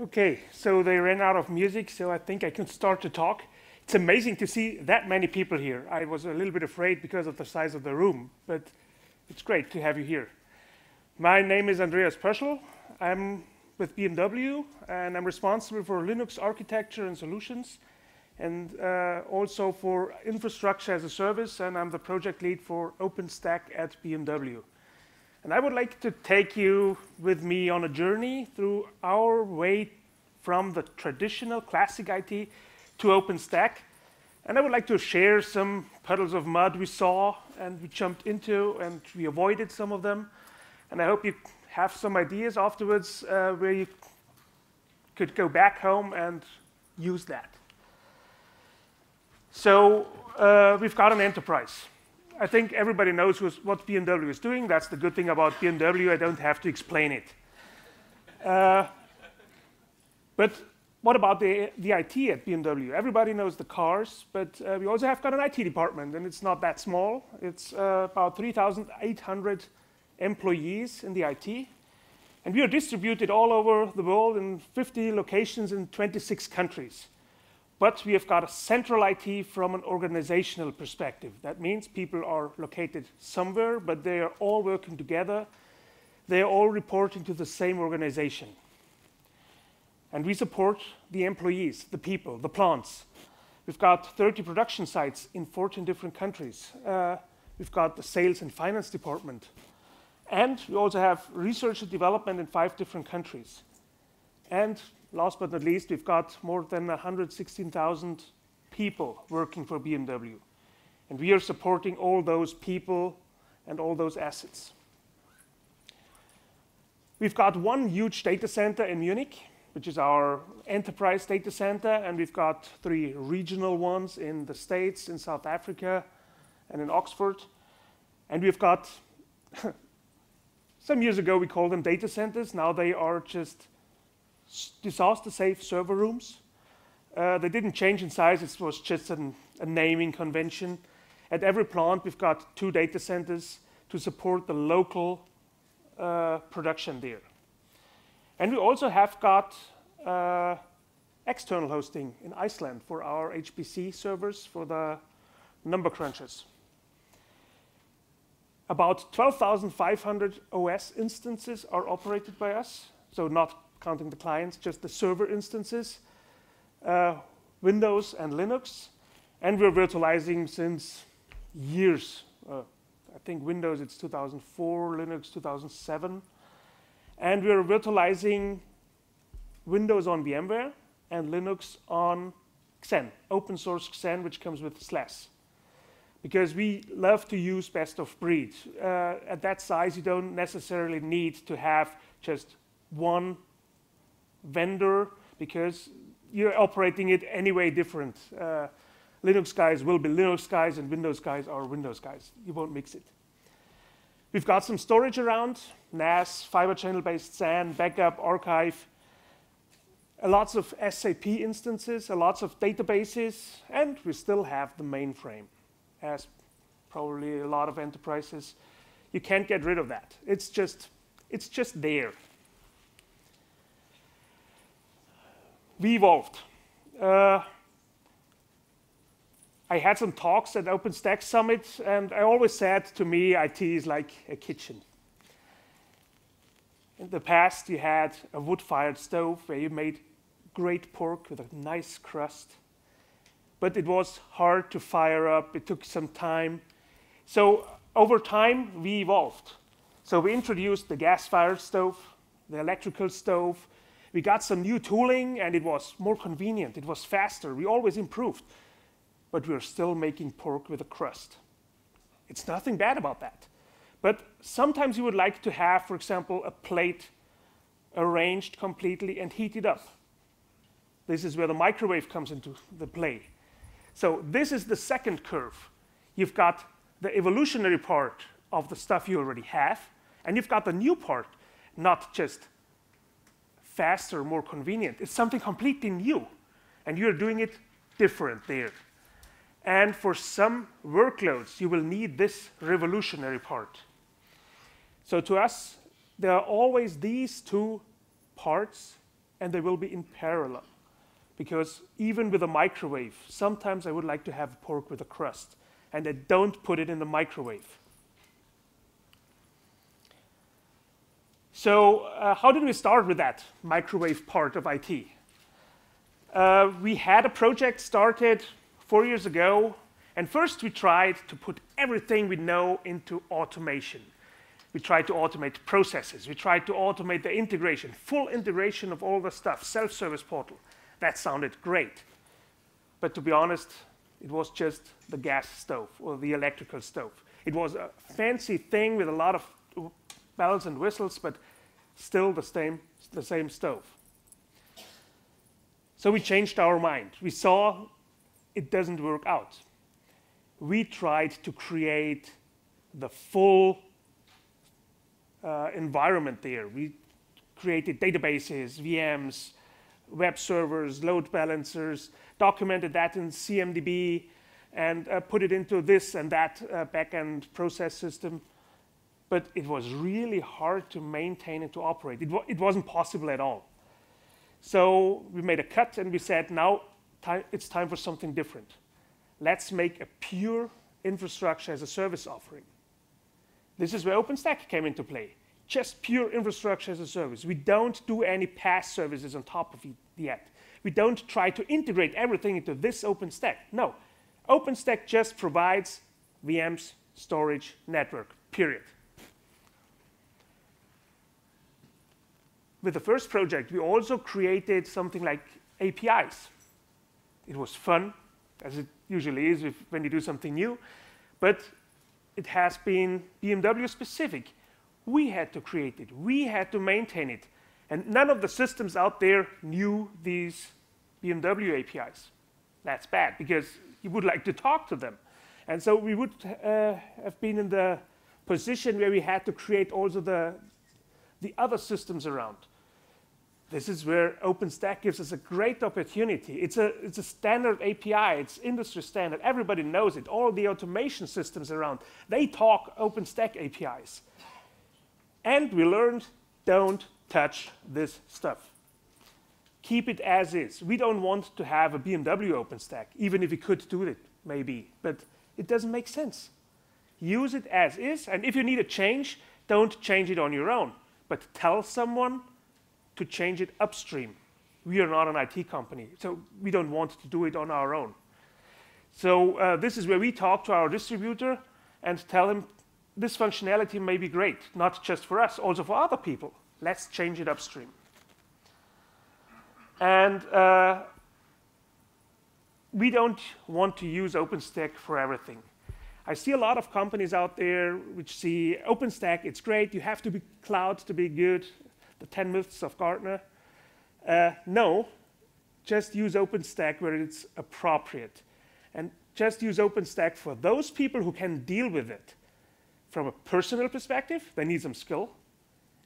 Okay, so they ran out of music, so I think I can start to talk. It's amazing to see that many people here. I was a little bit afraid because of the size of the room, but it's great to have you here. My name is Andreas Poschl. I'm with BMW, and I'm responsible for Linux architecture and solutions, and also for infrastructure as a service, and I'm the project lead for OpenStack at BMW. And I would like to take you with me on a journey through our way from the traditional classic IT to OpenStack. And I would like to share some puddles of mud we saw and we jumped into and we avoided some of them. And I hope you have some ideas afterwards where you could go back home and use that. So we've got an enterprise. I think everybody knows what BMW is doing. That's the good thing about BMW. I don't have to explain it. But what about the IT at BMW? Everybody knows the cars, but we also have got an IT department, and it's not that small. It's about 3,800 employees in the IT. And we are distributed all over the world in 50 locations in 26 countries. But we have got a central IT from an organizational perspective. That means people are located somewhere, but they are all working together. They are all reporting to the same organization. And we support the employees, the people, the plants. We've got 30 production sites in 14 different countries. We've got the sales and finance department. And we also have research and development in 5 different countries. And last but not least, we've got more than 116,000 people working for BMW. And we are supporting all those people and all those assets. We've got one huge data center in Munich, which is our enterprise data center. And we've got 3 regional ones in the States, in South Africa, and in Oxford. And we've got, some years ago we called them data centers. Now they are just disaster-safe server rooms. They didn't change in size. It was just a naming convention. At every plant, we've got 2 data centers to support the local production there. And we also have got external hosting in Iceland for our HPC servers for the number crunches. About 12,500 OS instances are operated by us, so not counting the clients, just the server instances, Windows and Linux. And we're virtualizing since years. I think Windows, it's 2004, Linux, 2007. And we're virtualizing Windows on VMware and Linux on Xen, open source Xen, which comes with /. Because we love to use best of breed. At that size, you don't necessarily need to have just one vendor, because you're operating it anyway different. Linux guys will be Linux guys, and Windows guys are Windows guys. You won't mix it. We've got some storage around, NAS, fiber channel-based SAN, backup, archive, lots of SAP instances, lots of databases, and we still have the mainframe, as probably a lot of enterprises. You can't get rid of that. It's just there. We evolved. I had some talks at OpenStack Summit, and I always said, to me, IT is like a kitchen. In the past, you had a wood-fired stove where you made great pork with a nice crust. But it was hard to fire up. It took some time. So over time, we evolved. So we introduced the gas-fired stove, the electrical stove. We got some new tooling, and it was more convenient. It was faster. We always improved. But we're still making pork with a crust. It's nothing bad about that. But sometimes you would like to have, for example, a plate arranged completely and heated up. This is where the microwave comes into the play. So this is the second curve. You've got the evolutionary part of the stuff you already have, and you've got the new part, not just faster, more convenient. It's something completely new, and you're doing it different there. And for some workloads, you will need this revolutionary part. So to us, there are always these two parts and they will be in parallel. Because even with a microwave, sometimes I would like to have pork with a crust, and I don't put it in the microwave. So how did we start with that microwave part of IT? We had a project started 4 years ago, and first we tried to put everything we know into automation. We tried to automate processes. We tried to automate the integration, full integration of all the stuff, self-service portal. That sounded great. But to be honest, it was just the gas stove or the electrical stove. It was a fancy thing with a lot of bells and whistles, but still the same stove. So we changed our mind. We saw it doesn't work out. We tried to create the full environment there. We created databases, VMs, web servers, load balancers, documented that in CMDB, and put it into this and that backend process system. But it was really hard to maintain and to operate. It wasn't possible at all. So we made a cut and we said, now it's time for something different. Let's make a pure infrastructure as a service offering. This is where OpenStack came into play. Just pure infrastructure as a service. We don't do any PaaS services on top of it yet. We don't try to integrate everything into this OpenStack. No, OpenStack just provides VMs, storage, network, period. With the first project, we also created something like APIs. It was fun, as it usually is when you do something new, but it has been BMW specific. We had to create it, we had to maintain it, and none of the systems out there knew these BMW APIs. That's bad, because you would like to talk to them. And so we would have been in the position where we had to create also the other systems around. This is where OpenStack gives us a great opportunity. It's a standard API, it's industry standard, everybody knows it. All the automation systems around, they talk OpenStack APIs. And we learned, don't touch this stuff. Keep it as is. We don't want to have a BMW OpenStack, even if we could do it, maybe, but it doesn't make sense. Use it as is, and if you need a change, don't change it on your own, but tell someone to change it upstream. We are not an IT company, so we don't want to do it on our own. So this is where we talk to our distributor and tell him, this functionality may be great, not just for us, also for other people. Let's change it upstream. And we don't want to use OpenStack for everything. I see a lot of companies out there which see OpenStack, it's great, you have to be cloud to be good, the 10 myths of Gartner. No, just use OpenStack where it's appropriate. And just use OpenStack for those people who can deal with it. From a personal perspective, they need some skill.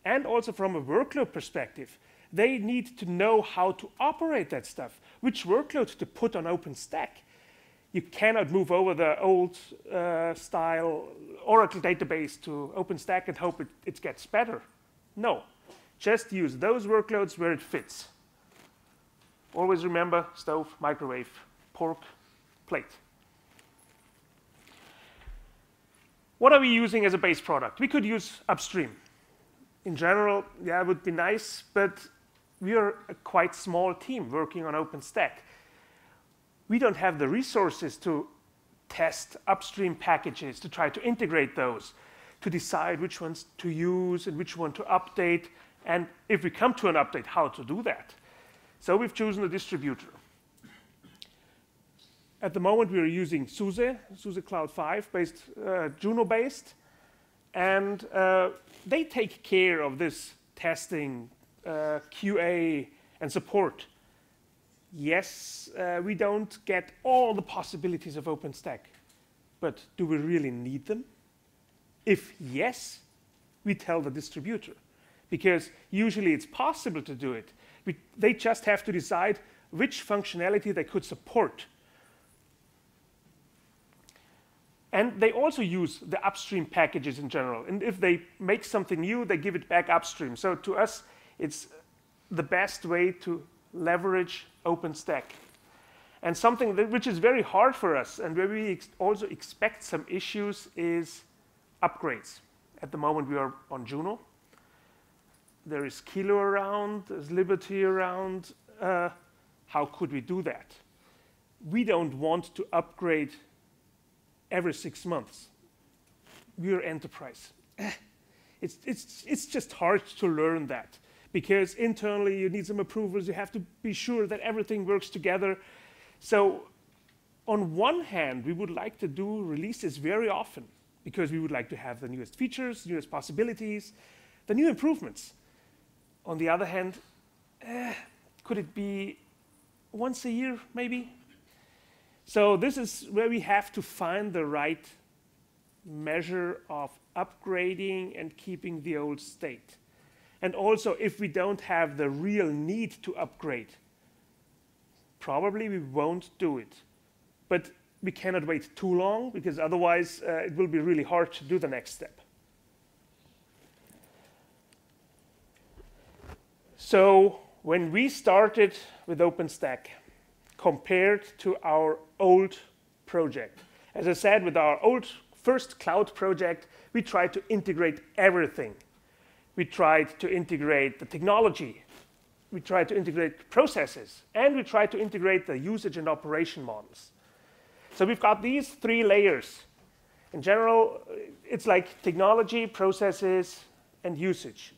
And also from a workload perspective, they need to know how to operate that stuff, which workload to put on OpenStack. You cannot move over the old style Oracle database to OpenStack and hope it gets better. No. Just use those workloads where it fits. Always remember stove, microwave, pork, plate. What are we using as a base product? We could use upstream. In general, yeah, it would be nice, but we are a quite small team working on OpenStack. We don't have the resources to test upstream packages, to try to integrate those, to decide which ones to use and which one to update, and if we come to an update, how to do that. So we've chosen a distributor. At the moment, we are using SUSE Cloud 5, based, Juno-based, and they take care of this testing, QA, and support. Yes, we don't get all the possibilities of OpenStack, but do we really need them? If yes, we tell the distributor, because usually it's possible to do it. They just have to decide which functionality they could support. And they also use the upstream packages in general. And if they make something new, they give it back upstream. So to us, it's the best way to leverage OpenStack. And something that, which is very hard for us and where we also expect some issues is upgrades. At the moment, we are on Juno. There is Kilo around, there's Liberty around. How could we do that? We don't want to upgrade every 6 months. We're enterprise. It's just hard to learn that, because internally you need some approvals. You have to be sure that everything works together. So on one hand, we would like to do releases very often, because we would like to have the newest features, newest possibilities, the new improvements. On the other hand, could it be once a year, maybe? So this is where we have to find the right measure of upgrading and keeping the old state. And also, if we don't have the real need to upgrade, probably we won't do it. But we cannot wait too long, because otherwise it will be really hard to do the next step. So when we started with OpenStack, compared to our old project, as I said, with our old first cloud project, we tried to integrate everything. We tried to integrate the technology. We tried to integrate processes. And we tried to integrate the usage and operation models. So we've got these three layers. In general, it's like technology, processes, and usage.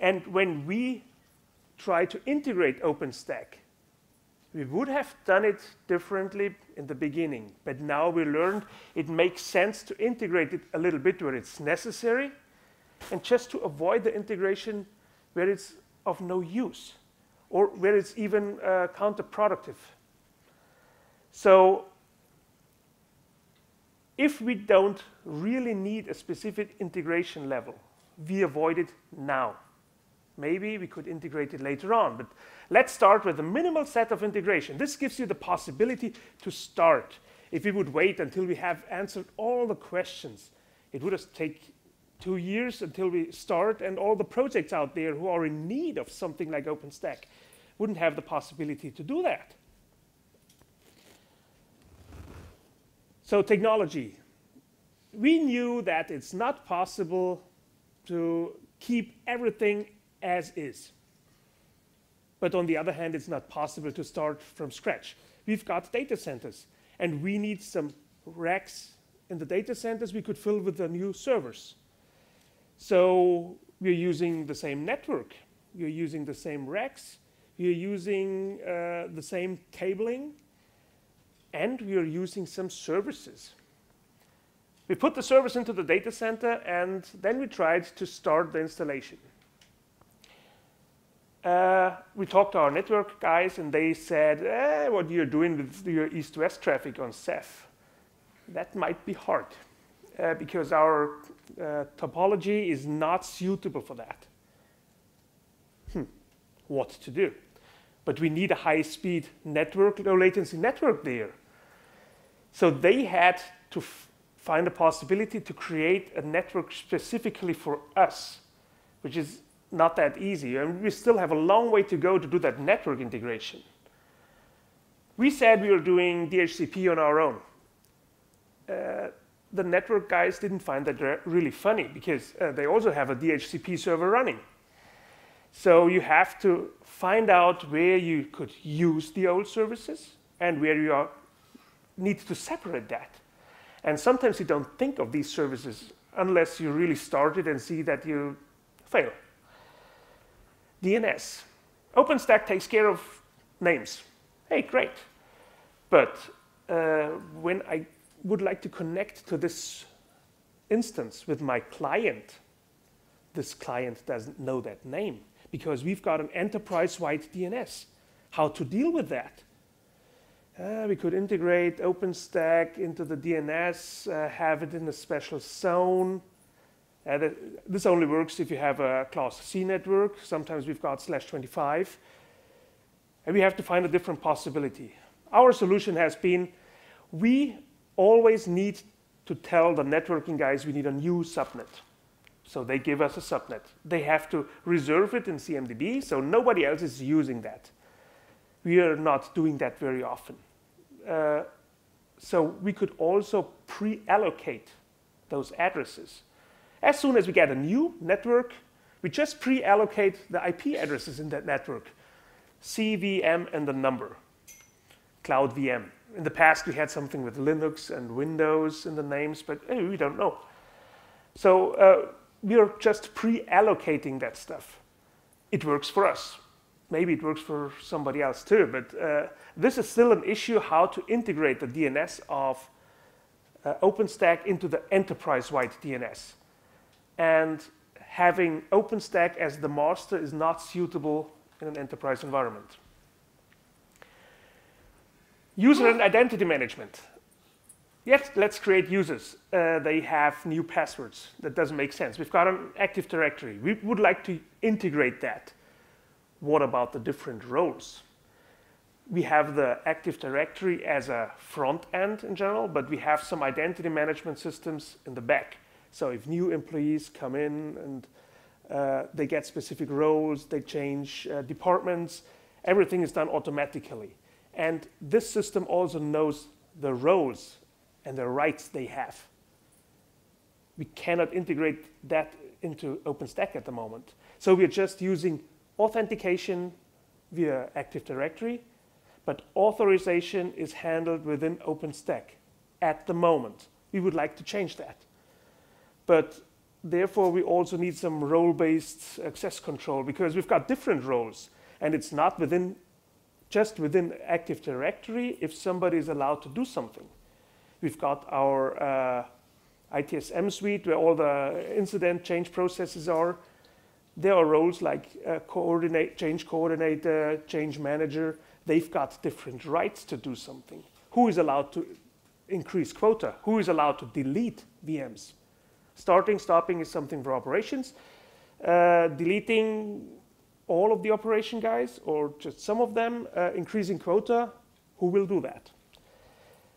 And when we try to integrate OpenStack, we would have done it differently in the beginning. But now we learned it makes sense to integrate it a little bit where it's necessary, and just to avoid the integration where it's of no use, or where it's even counterproductive. So if we don't really need a specific integration level, we avoid it now. Maybe we could integrate it later on, but let's start with a minimal set of integration. This gives you the possibility to start. If we would wait until we have answered all the questions, it would just take 2 years until we start, and all the projects out there who are in need of something like OpenStack wouldn't have the possibility to do that. So technology. We knew that it's not possible to keep everything as is. But on the other hand, it's not possible to start from scratch. We've got data centers, and we need some racks in the data centers we could fill with the new servers. So we're using the same network. You're using the same racks. You're using the same cabling. And we are using some services. We put the service into the data center, and then we tried to start the installation. We talked to our network guys, and they said, what you're doing with your east-west traffic on Ceph, that might be hard, because our topology is not suitable for that. What to do? But we need a high-speed network, low-latency network there. So they had to find a possibility to create a network specifically for us, which is not that easy, and we still have a long way to go to do that network integration. We said we were doing DHCP on our own. The network guys didn't find that really funny, because they also have a DHCP server running. So you have to find out where you could use the old services and where you need to separate that. And sometimes you don't think of these services unless you really start it and see that you fail. DNS. OpenStack takes care of names. Hey, great. But when I would like to connect to this instance with my client, this client doesn't know that name, because we've got an enterprise-wide DNS. How to deal with that? We could integrate OpenStack into the DNS, have it in a special zone. This only works if you have a class C network. Sometimes we've got /25. And we have to find a different possibility. Our solution has been, we always need to tell the networking guys we need a new subnet. So they give us a subnet. They have to reserve it in CMDB, so nobody else is using that. We are not doing that very often. So we could also pre-allocate those addresses. As soon as we get a new network, we just pre-allocate the IP addresses in that network. CVM and the number. Cloud VM. In the past, we had something with Linux and Windows in the names, but hey, we don't know. So we are just pre-allocating that stuff. It works for us. Maybe it works for somebody else too, but this is still an issue, how to integrate the DNS of OpenStack into the enterprise-wide DNS. And having OpenStack as the master is not suitable in an enterprise environment. User and identity management. Yes, let's create users. They have new passwords. That doesn't make sense. We've got an Active Directory. We would like to integrate that. What about the different roles? We have the Active Directory as a front end in general, but we have some identity management systems in the back. So if new employees come in and they get specific roles, they change departments, everything is done automatically. And this system also knows the roles and the rights they have. We cannot integrate that into OpenStack at the moment. So we're just using authentication via Active Directory, but authorization is handled within OpenStack at the moment. We would like to change that. But therefore, we also need some role-based access control because we've got different roles, and it's not within, just within Active Directory if somebody is allowed to do something. We've got our ITSM suite where all the incident change processes are. There are roles like change coordinator, change manager. They've got different rights to do something. Who is allowed to increase quota? Who is allowed to delete VMs? Starting, stopping is something for operations. Deleting all of the operation guys or just some of them, increasing quota, who will do that?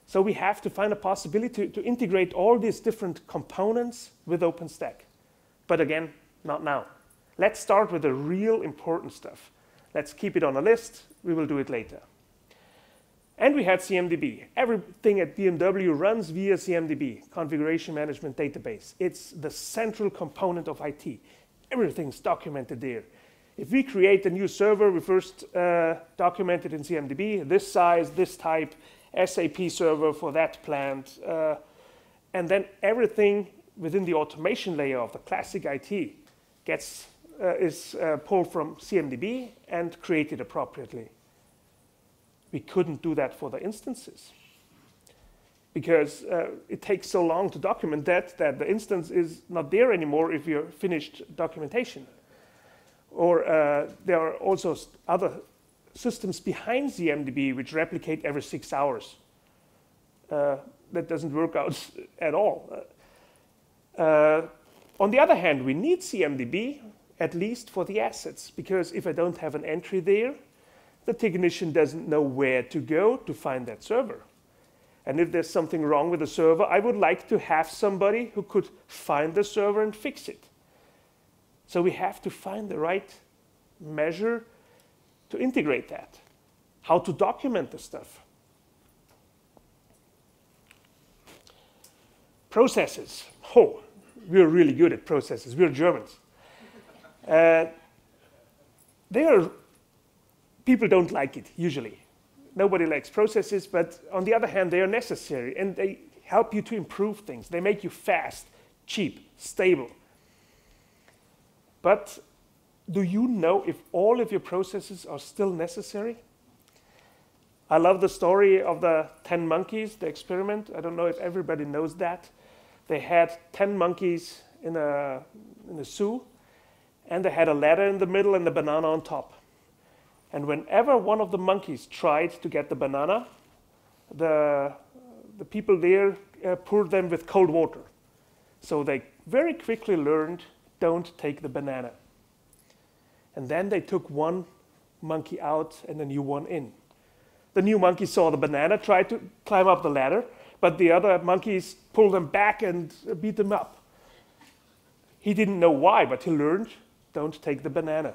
So we have to find a possibility to integrate all these different components with OpenStack. But again, not now. Let's start with the real important stuff. Let's keep it on a list. We will do it later. And we had CMDB. Everything at BMW runs via CMDB, Configuration Management Database. It's the central component of IT. Everything's documented there. If we create a new server, we first document it in CMDB, this size, this type, SAP server for that plant, and then everything within the automation layer of the classic IT gets pulled from CMDB and created appropriately. We couldn't do that for the instances because it takes so long to document that the instance is not there anymore if you're finished documentation. Or there are also other systems behind CMDB which replicate every 6 hours. That doesn't work out at all. On the other hand, we need CMDB at least for the assets, because if I don't have an entry there, the technician doesn't know where to go to find that server. And if there's something wrong with the server, I would like to have somebody who could find the server and fix it. So we have to find the right measure to integrate that, how to document the stuff. Processes. Oh, we're really good at processes. We're Germans. People don't like it, usually. Nobody likes processes, but on the other hand, they are necessary, and they help you to improve things. They make you fast, cheap, stable. But do you know if all of your processes are still necessary? I love the story of the 10 monkeys, the experiment. I don't know if everybody knows that. They had 10 monkeys in a zoo, and they had a ladder in the middle and a banana on top. And whenever one of the monkeys tried to get the banana, the people there poured them with cold water. So they very quickly learned, don't take the banana. And then they took one monkey out and a new one in. The new monkey saw the banana, tried to climb up the ladder, but the other monkeys pulled them back and beat them up. He didn't know why, but he learned, don't take the banana.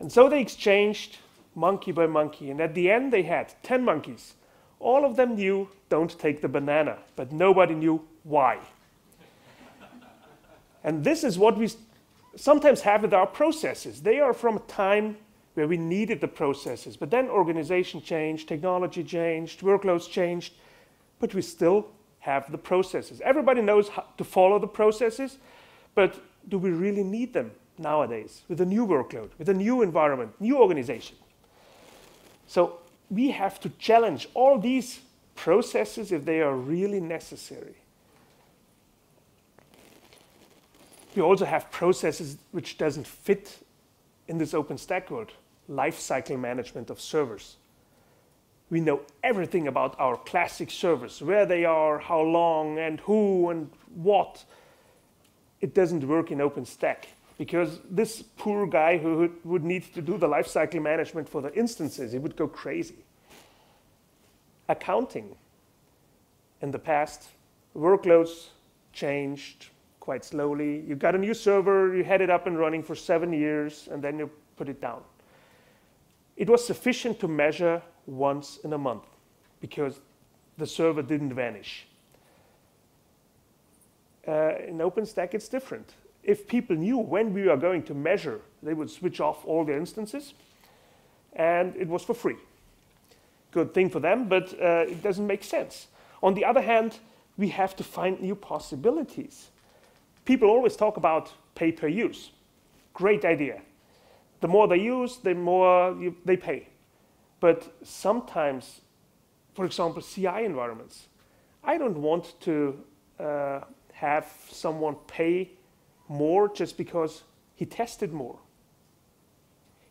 And so they exchanged monkey by monkey. And at the end, they had 10 monkeys. All of them knew, don't take the banana. But nobody knew why. And this is what we sometimes have with our processes. They are from a time where we needed the processes. But then organization changed, technology changed, workloads changed. But we still have the processes. Everybody knows how to follow the processes. But do we really need them nowadays with a new workload, with a new environment, new organization? So we have to challenge all these processes if they are really necessary. We also have processes which doesn't fit in this OpenStack world, lifecycle management of servers. We know everything about our classic servers, where they are, how long, and who, and what. It doesn't work in OpenStack, because this poor guy who would need to do the lifecycle management for the instances, he would go crazy. Accounting. In the past, workloads changed quite slowly. You got a new server, you had it up and running for 7 years, and then you put it down. It was sufficient to measure once in a month, because the server didn't vanish. In OpenStack, it's different. If people knew when we are going to measure, they would switch off all their instances, and it was for free. Good thing for them, but it doesn't make sense. On the other hand, we have to find new possibilities. People always talk about pay-per-use. Great idea. The more they use, the more they pay. But sometimes, for example, CI environments, I don't want to have someone pay more just because he tested more.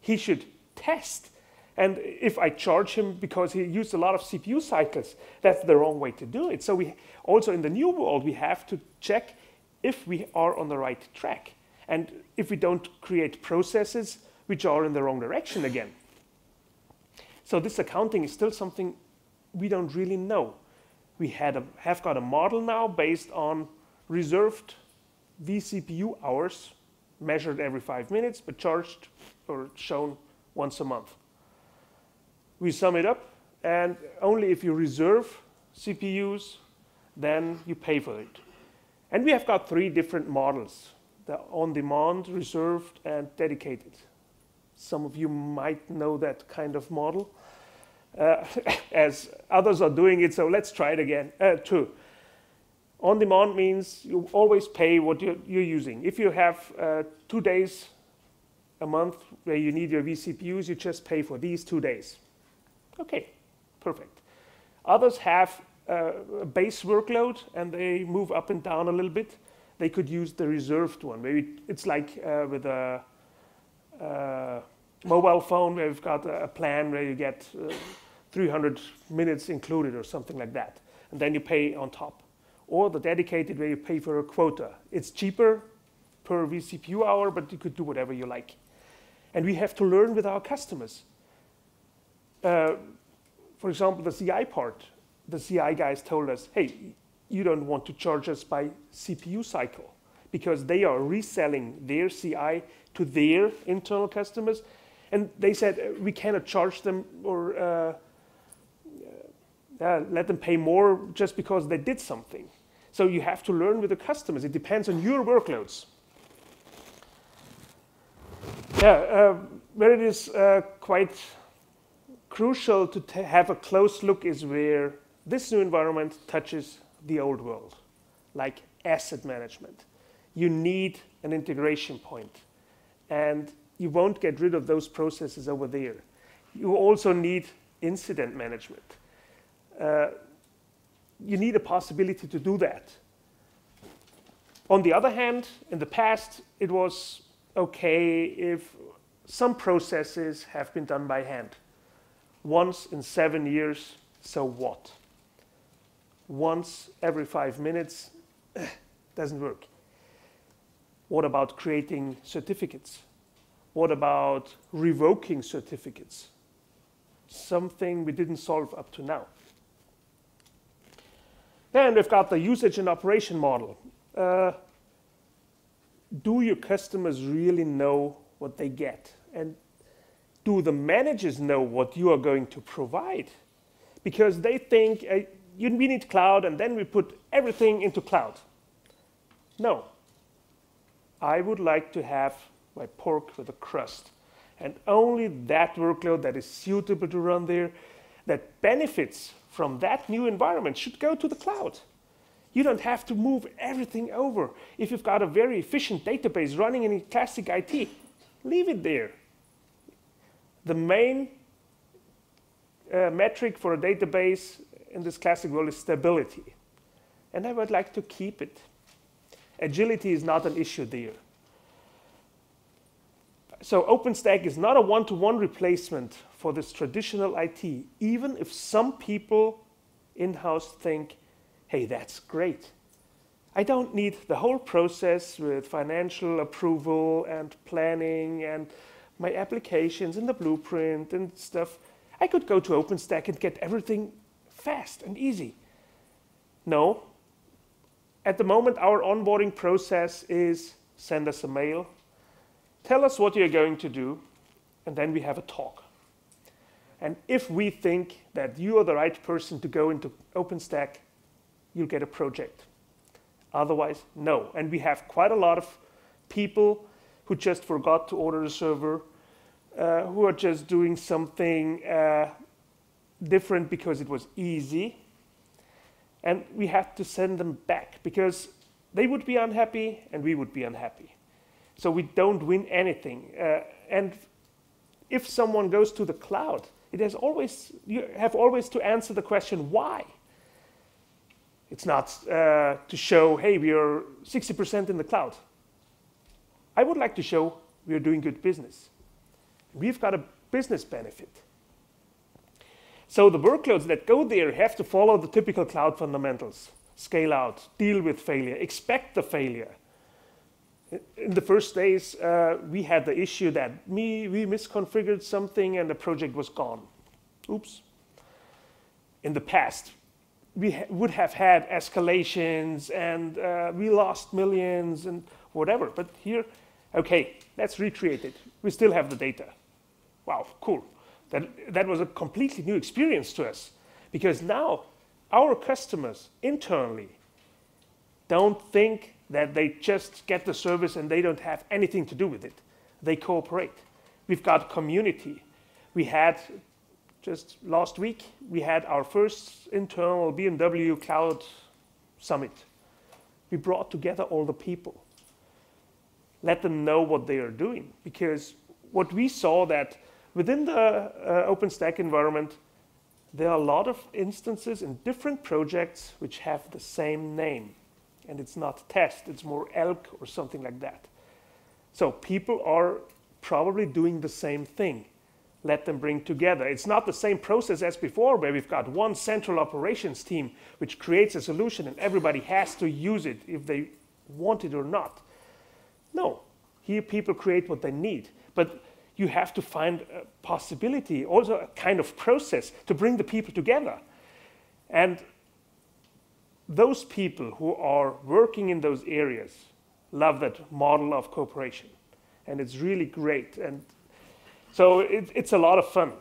He should test. And if I charge him because he used a lot of CPU cycles, that's the wrong way to do it. So we also in the new world, we have to check if we are on the right track and if we don't create processes which are in the wrong direction again. So this accounting is still something we don't really know. We have got a model now based on reserved vCPU hours measured every 5 minutes, but charged or shown once a month. We sum it up, and only if you reserve CPUs, then you pay for it. And we have got 3 different models, the on-demand, reserved, and dedicated. Some of you might know that kind of model, as others are doing it, so let's try it again, too. On-demand means you always pay what you're using. If you have 2 days a month where you need your vCPUs, you just pay for these 2 days. OK, perfect. Others have a base workload, and they move up and down a little bit. They could use the reserved one. Maybe it's like with a mobile phone where you've got a plan where you get 300 minutes included or something like that. And then you pay on top. Or the dedicated where you pay for a quota. It's cheaper per vCPU hour, but you could do whatever you like. And we have to learn with our customers. For example, the CI part. The CI guys told us, hey, you don't want to charge us by CPU cycle, because they are reselling their CI to their internal customers. And they said, we cannot charge them or let them pay more just because they did something. So you have to learn with the customers. It depends on your workloads. Yeah, where it is quite crucial to have a close look is where this new environment touches the old world, like asset management. You need an integration point, and you won't get rid of those processes over there. You also need incident management. You need a possibility to do that. On the other hand, in the past, it was okay if some processes have been done by hand. Once in 7 years, so what? Once every 5 minutes, doesn't work. What about creating certificates? What about revoking certificates? Something we didn't solve up to now. Then we've got the usage and operation model. do your customers really know what they get? And do the managers know what you are going to provide? Because they think, we need cloud, and then we put everything into cloud. No. I would like to have my pork with a crust. And only that workload that is suitable to run there, that benefits from that new environment, should go to the cloud. You don't have to move everything over. If you've got a very efficient database running in classic IT, leave it there. The main metric for a database in this classic world is stability. And I would like to keep it. Agility is not an issue there. So OpenStack is not a one-to-one replacement for this traditional IT, even if some people in-house think, hey, that's great. I don't need the whole process with financial approval and planning and my applications and the blueprint and stuff. I could go to OpenStack and get everything fast and easy. No. At the moment, our onboarding process is send us a mail. Tell us what you're going to do, and then we have a talk. And if we think that you are the right person to go into OpenStack, you'll get a project. Otherwise, no. And we have quite a lot of people who just forgot to order a server, who are just doing something different because it was easy. And we have to send them back because they would be unhappy and we would be unhappy. So we don't win anything. And if someone goes to the cloud, you have always to answer the question, why? It's not to show, hey, we are 60% in the cloud. I would like to show we are doing good business. We've got a business benefit. So the workloads that go there have to follow the typical cloud fundamentals. Scale out, deal with failure, expect the failure. In the first days, we had the issue that we misconfigured something and the project was gone. Oops. In the past, we would have had escalations and we lost millions and whatever. But here, okay, let's recreate it. We still have the data. Wow, cool. That was a completely new experience to us because now our customers internally don't think that they just get the service and they don't have anything to do with it. They cooperate. We've got community. We had, just last week, we had our first internal BMW Cloud Summit. We brought together all the people. Let them know what they are doing. Because what we saw that within the OpenStack environment, there are a lot of instances in different projects which have the same name. And it's not test, it's more elk or something like that. So people are probably doing the same thing. Let them bring together. It's not the same process as before where we've got one central operations team which creates a solution and everybody has to use it if they want it or not. No, here people create what they need. But you have to find a possibility, also a kind of process to bring the people together. And those people who are working in those areas love that model of cooperation. And it's really great. And so it's a lot of fun.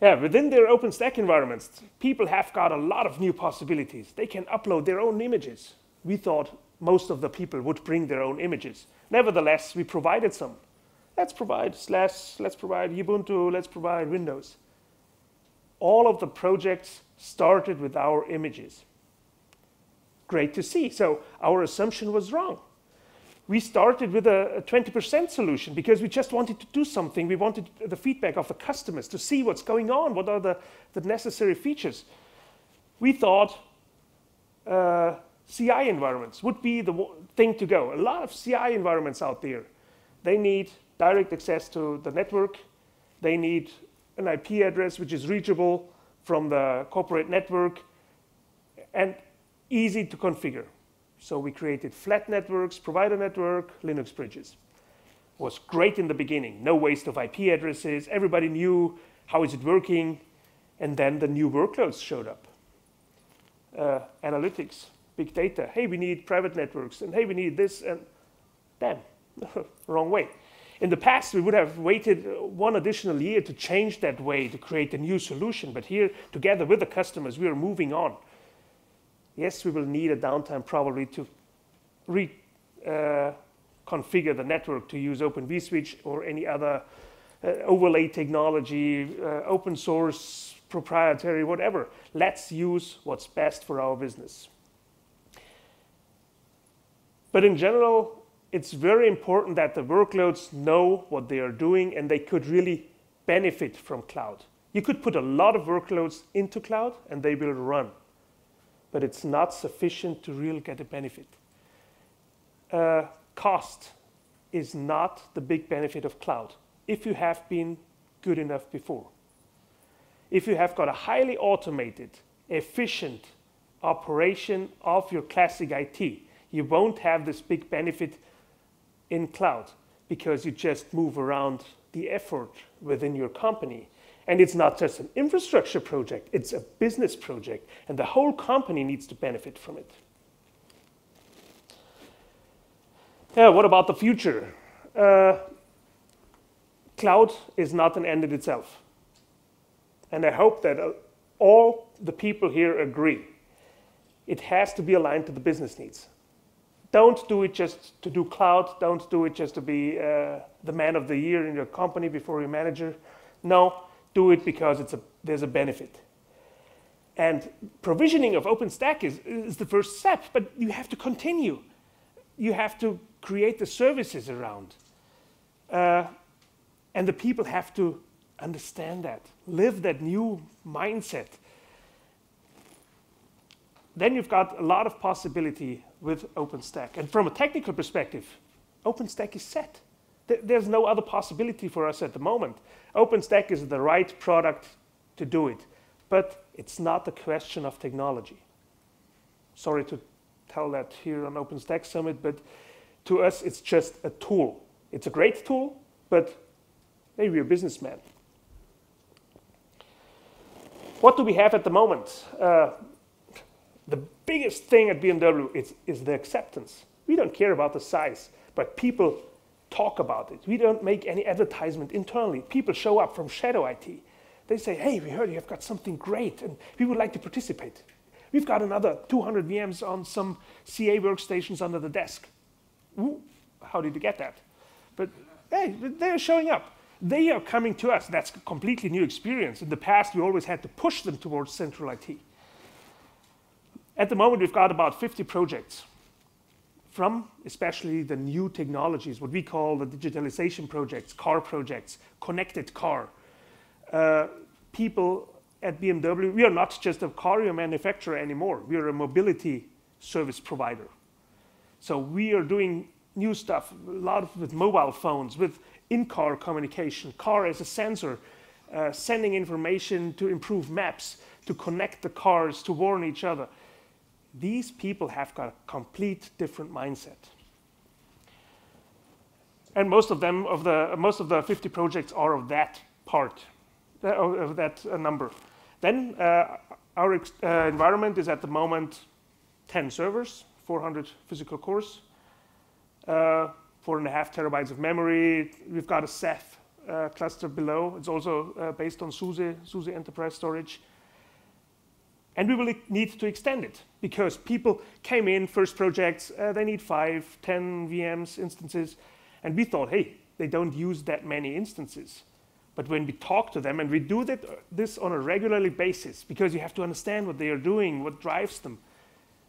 Yeah, within their OpenStack environments, people have got a lot of new possibilities. They can upload their own images. We thought most of the people would bring their own images. Nevertheless, we provided some. Let's provide Slash, let's provide Ubuntu, let's provide Windows. All of the projects started with our images. Great to see. So our assumption was wrong. We started with a 20% solution because we just wanted to do something. We wanted the feedback of the customers to see what's going on, what are the necessary features. We thought CI environments would be the thing to go. A lot of CI environments out there, they need direct access to the network. They need an IP address which is reachable from the corporate network and easy to configure. So we created flat networks, provider network, Linux bridges. It was great in the beginning. No waste of IP addresses. Everybody knew how is it working. And then the new workloads showed up. Analytics, big data. Hey, we need private networks, and hey, we need this, and damn, wrong way. In the past, we would have waited one additional year to change that way to create a new solution. But here, together with the customers, we are moving on. Yes, we will need a downtime probably to reconfigure the network to use Open vSwitch or any other overlay technology, open source, proprietary, whatever. Let's use what's best for our business. But in general, it's very important that the workloads know what they are doing and they could really benefit from cloud. You could put a lot of workloads into cloud and they will run, but it's not sufficient to really get a benefit. Cost is not the big benefit of cloud if you have been good enough before. If you have got a highly automated, efficient operation of your classic IT, you won't have this big benefit in cloud because you just move around the effort within your company. And it's not just an infrastructure project, it's a business project, and the whole company needs to benefit from it. Now, what about the future? Cloud is not an end in itself. And I hope that all the people here agree. It has to be aligned to the business needs. Don't do it just to do cloud. Don't do it just to be the man of the year in your company before your manager. No, do it because there's a benefit. And provisioning of OpenStack is the first step, but you have to continue. You have to create the services around. And the people have to understand that, live that new mindset. Then you've got a lot of possibility with OpenStack. And from a technical perspective, OpenStack is set. There's no other possibility for us at the moment. OpenStack is the right product to do it, but it's not a question of technology. Sorry to tell that here on OpenStack Summit, but to us, it's just a tool. It's a great tool, but maybe you're a businessman. What do we have at the moment? The biggest thing at BMW is the acceptance. We don't care about the size, but people talk about it. We don't make any advertisement internally. People show up from shadow IT. They say, hey, we heard you have got something great, and we would like to participate. We've got another 200 VMs on some CA workstations under the desk. Ooh, how did you get that? But hey, they're showing up. They are coming to us. That's a completely new experience. In the past, we always had to push them towards central IT. At the moment, we've got about 50 projects from especially the new technologies, what we call the digitalization projects, car projects, connected car. People at BMW, we are not just a car manufacturer anymore. We are a mobility service provider. So we are doing new stuff, a lot with mobile phones, with in-car communication, car as a sensor, sending information to improve maps, to connect the cars, to warn each other. These people have got a complete different mindset. And most of the 50 projects are of that part, of that number. Then our environment is at the moment 10 servers, 400 physical cores, 4.5 terabytes of memory. We've got a Ceph cluster below. It's also based on SUSE Enterprise Storage. And we will need to extend it because people came in, first projects, they need 5, 10 VMs instances. And we thought, hey, they don't use that many instances. But when we talk to them, and we do that, this on a regularly basis, because you have to understand what they are doing, what drives them,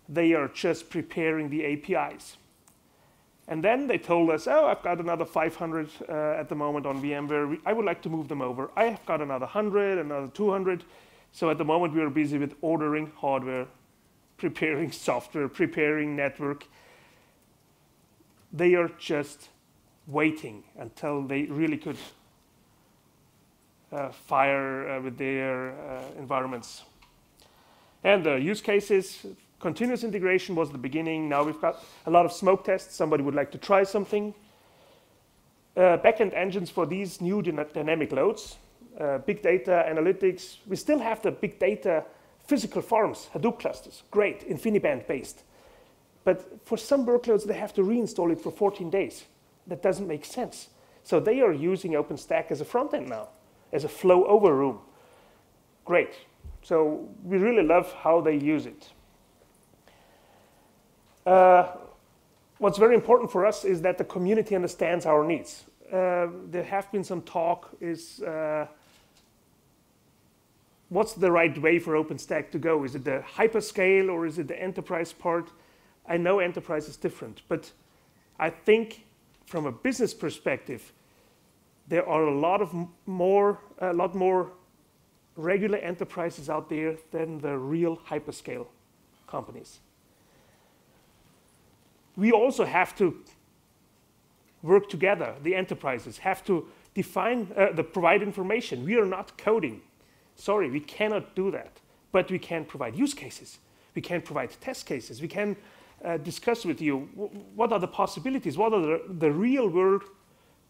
they are just preparing the APIs. And then they told us, oh, I've got another 500 at the moment on VMware. I would like to move them over. I have got another 100, another 200. So at the moment, we are busy with ordering hardware, preparing software, preparing network. They are just waiting until they really could fire with their environments. And the use cases, continuous integration was the beginning. Now we've got a lot of smoke tests. Somebody would like to try something. Backend engines for these new dynamic loads. Big data analytics. We still have the big data physical farms, Hadoop clusters. Great, InfiniBand based. But for some workloads, they have to reinstall it for 14 days. That doesn't make sense. So they are using OpenStack as a front end now, as a flow over room. Great. So we really love how they use it. What's very important for us is that the community understands our needs. There have been some talk is what's the right way for OpenStack to go? Is it the hyperscale or is it the enterprise part? I know enterprise is different, but I think from a business perspective, there are a lot more regular enterprises out there than the real hyperscale companies. We also have to work together. The enterprises have to define, provide information. We are not coding. Sorry, we cannot do that. But we can provide use cases. We can provide test cases. We can discuss with you what are the possibilities, what are the real-world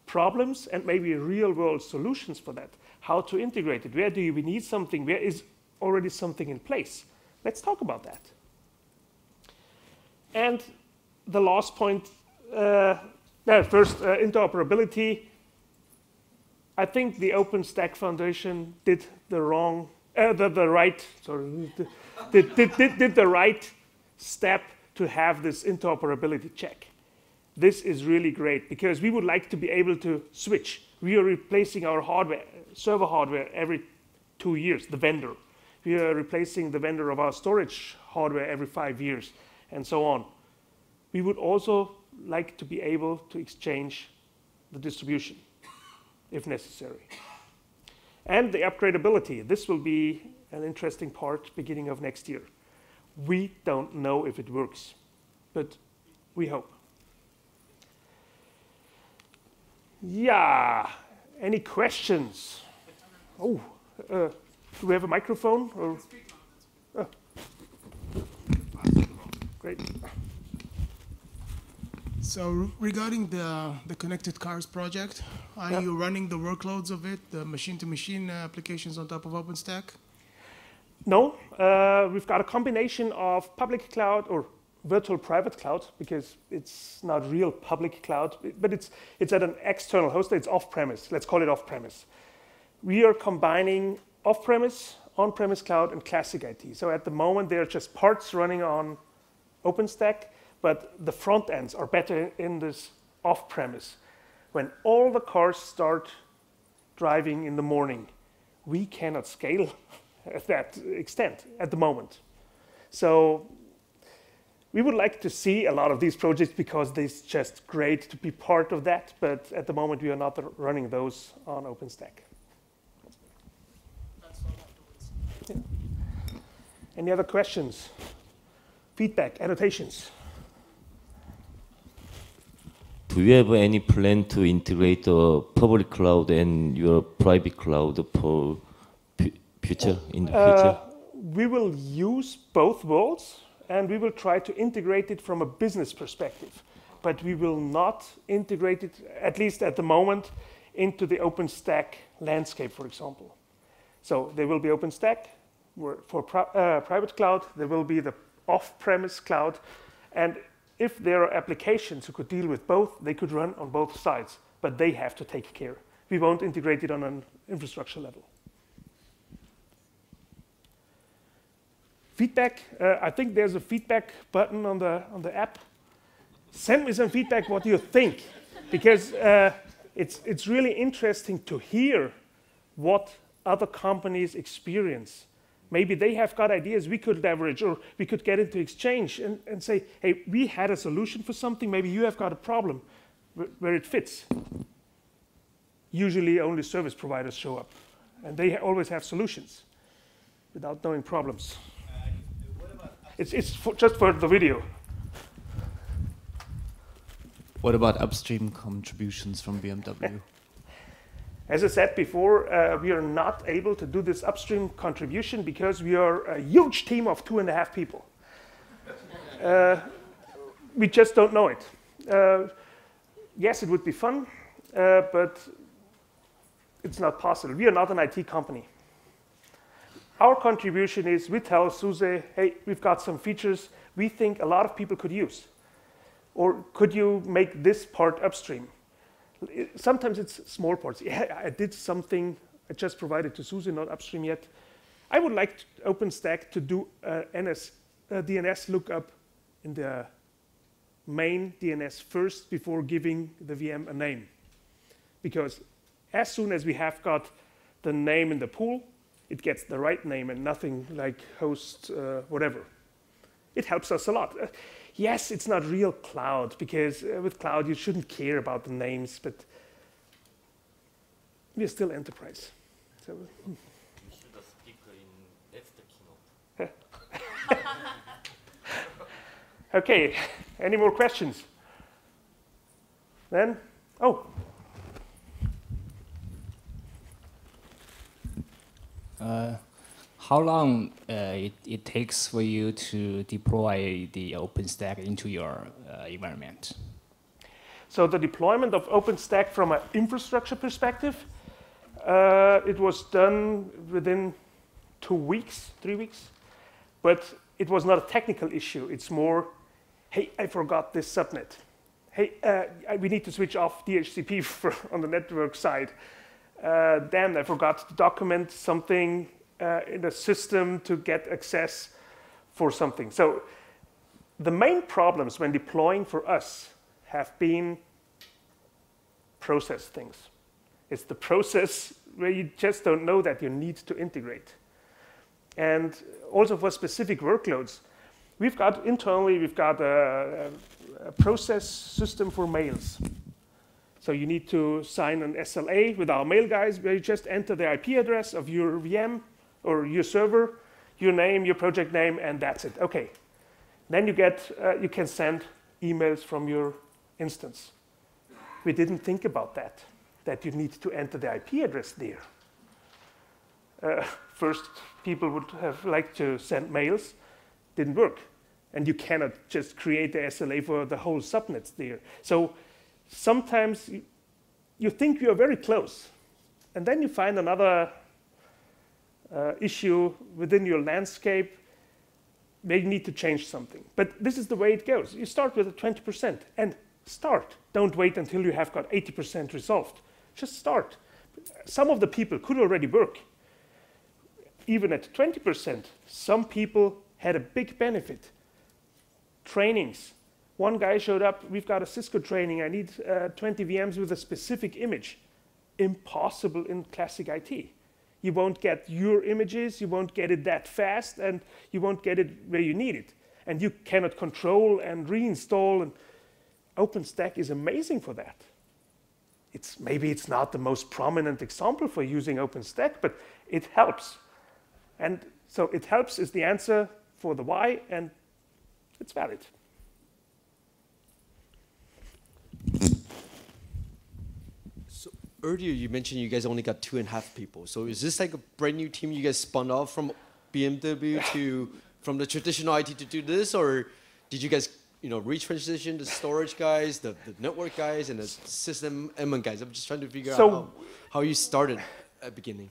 problems and maybe real-world solutions for that, how to integrate it, where do you need something, where is already something in place. Let's talk about that. And the last point, interoperability. I think the OpenStack Foundation did the wrong, did the right step to have this interoperability check. This is really great because we would like to be able to switch. We are replacing our hardware, server hardware every 2 years, the vendor. We are replacing the vendor of our storage hardware every 5 years and so on. We would also like to be able to exchange the distribution if necessary. And the upgradability. This will be an interesting part beginning of next year. We don't know if it works, but we hope. Yeah, any questions? Oh, do we have a microphone? Or? Oh. Great. So regarding the connected cars project, are you running the workloads of it, the machine-to-machine applications on top of OpenStack? No, we've got a combination of public cloud or virtual private cloud, because it's not real public cloud, but it's at an external host. It's off-premise. Let's call it off-premise. We are combining off-premise, on-premise cloud, and classic IT. So at the moment, there are just parts running on OpenStack, but the front ends are better in this off-premise. When all the cars start driving in the morning, we cannot scale at that extent at the moment. So we would like to see a lot of these projects because it's just great to be part of that, but at the moment we are not running those on OpenStack. Yeah. Any other questions? Feedback, annotations? Do you have any plan to integrate public cloud and your private cloud for in the future? We will use both worlds, and we will try to integrate it from a business perspective. But we will not integrate it, at least at the moment, into the OpenStack landscape, for example. So there will be OpenStack for private cloud. There will be the off-premise cloud. And if there are applications who could deal with both, they could run on both sides. But they have to take care. We won't integrate it on an infrastructure level. Feedback, I think there's a feedback button on the app. Send me some feedback what you think, because it's really interesting to hear what other companies experience. Maybe they have got ideas we could leverage, or we could get into exchange and say, hey, we had a solution for something, maybe you have got a problem where it fits. Usually only service providers show up, and they always have solutions without knowing problems. It's for just for the video. What about upstream contributions from BMW? As I said before, we are not able to do this upstream contribution because we are a huge team of 2.5 people. We just don't know it. Yes, it would be fun, but it's not possible. We are not an IT company. Our contribution is we tell SUSE, hey, we've got some features we think a lot of people could use. Or could you make this part upstream? Sometimes it's small parts. Yeah, I did something I just provided to SUSE, not upstream yet. I would like OpenStack to do DNS lookup in the main DNS first before giving the VM a name. Because as soon as we have got the name in the pool, it gets the right name and nothing like host whatever. It helps us a lot. Yes, it's not real cloud, because with cloud you shouldn't care about the names, but we're still enterprise. So you should have speak in after keynote. Okay, any more questions? Then, oh. How long it takes for you to deploy the OpenStack into your environment? So the deployment of OpenStack from an infrastructure perspective, it was done within 2 weeks, 3 weeks. But it was not a technical issue. It's more, hey, I forgot this subnet. Hey, we need to switch off DHCP on the network side. Damn, I forgot to document something in the system to get access for something. So the main problems when deploying for us have been process things. It's the process where you just don't know that you need to integrate. And also for specific workloads, we've got internally, we've got a process system for mails. So you need to sign an SLA with our mail guys where you just enter the IP address of your VM or your server, your name, your project name, and that's it. Okay. Then you get, you can send emails from your instance. We didn't think about that, that you need to enter the IP address there. First, people would have liked to send mails. Didn't work. And you cannot just create the SLA for the whole subnets there. So sometimes you think you're very close, and then you find another issue within your landscape where you need to change something. But this is the way it goes. You start with a 20% and start. Don't wait until you have got 80% resolved. Just start. Some of the people could already work. Even at 20%, some people had a big benefit. Trainings. One guy showed up, we've got a Cisco training, I need 20 VMs with a specific image. Impossible in classic IT. You won't get your images, you won't get it that fast, and you won't get it where you need it. And you cannot control and reinstall. And OpenStack is amazing for that. Maybe it's not the most prominent example for using OpenStack, but it helps. And so it helps is the answer for the why, and it's valid. Earlier, you mentioned you guys only got 2.5 people. So is this like a brand new team you guys spun off from BMW from the traditional IT to do this? Or did you guys, you know, retransition the storage guys, the network guys, and the system admin guys? I'm just trying to figure out how you started at the beginning.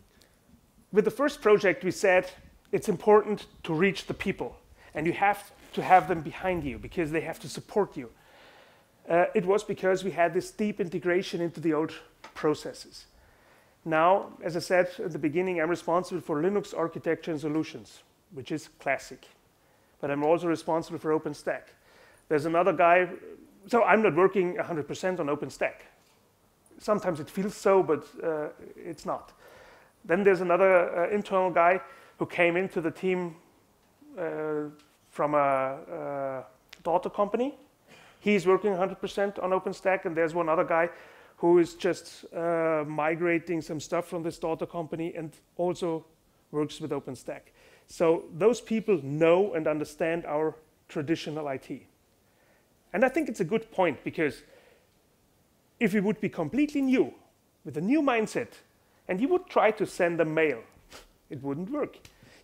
With the first project, we said it's important to reach the people. And you have to have them behind you because they have to support you. It was because we had this deep integration into the old processes. Now, as I said at the beginning, I'm responsible for Linux architecture and solutions, which is classic. But I'm also responsible for OpenStack. There's another guy, so I'm not working 100% on OpenStack. Sometimes it feels so, but it's not. Then there's another internal guy who came into the team from a daughter company. He's working 100% on OpenStack, and there's one other guy who is just migrating some stuff from this daughter company and also works with OpenStack. So those people know and understand our traditional IT. And I think it's a good point, because if you would be completely new, with a new mindset, and you would try to send a mail, it wouldn't work.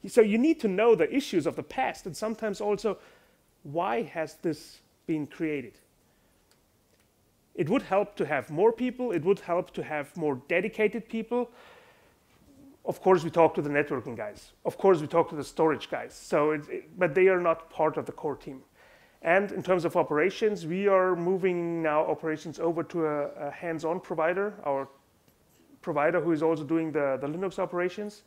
So you need to know the issues of the past, and sometimes also, why has this been created? It would help to have more people. It would help to have more dedicated people. Of course, we talk to the networking guys. Of course, we talk to the storage guys. So, but they are not part of the core team. And in terms of operations, we are moving now operations over to a hands-on provider, our provider who is also doing the Linux operations,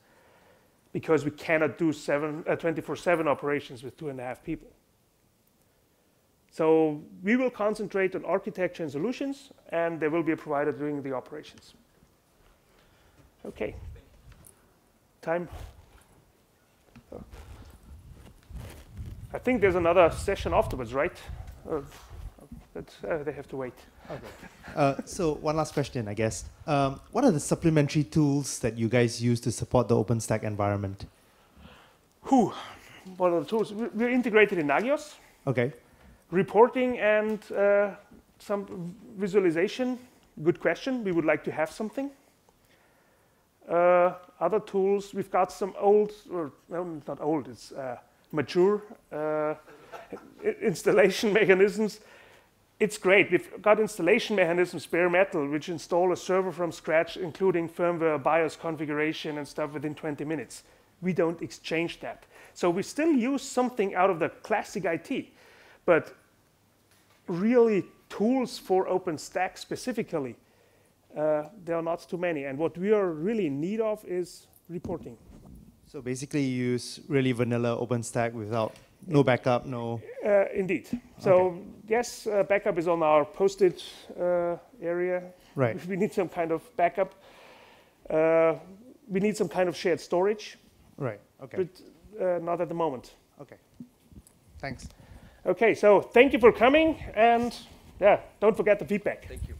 because we cannot do 24/7 operations with 2.5 people. So we will concentrate on architecture and solutions, and there will be a provider doing the operations. Okay. Time. Oh. I think there's another session afterwards, right? They have to wait. Okay. So one last question, I guess. What are the supplementary tools that you guys use to support the OpenStack environment? Who? What are the tools? We're integrated in Nagios. Okay. Reporting and some visualization. Good question. We would like to have something. Other tools, we've got some old, or well, not old, it's mature installation mechanisms. It's great. We've got installation mechanisms, bare metal, which install a server from scratch, including firmware, BIOS configuration and stuff within 20 minutes. We don't exchange that. So we still use something out of the classic IT, but really tools for OpenStack specifically, there are not too many. And what we are really in need of is reporting. So basically you use really vanilla OpenStack without no backup, no... indeed. So okay. Yes, backup is on our posted area. Right. We need some kind of backup. We need some kind of shared storage. Right, okay. But not at the moment. Okay, thanks. Okay, so thank you for coming, and yeah, don't forget the feedback. Thank you.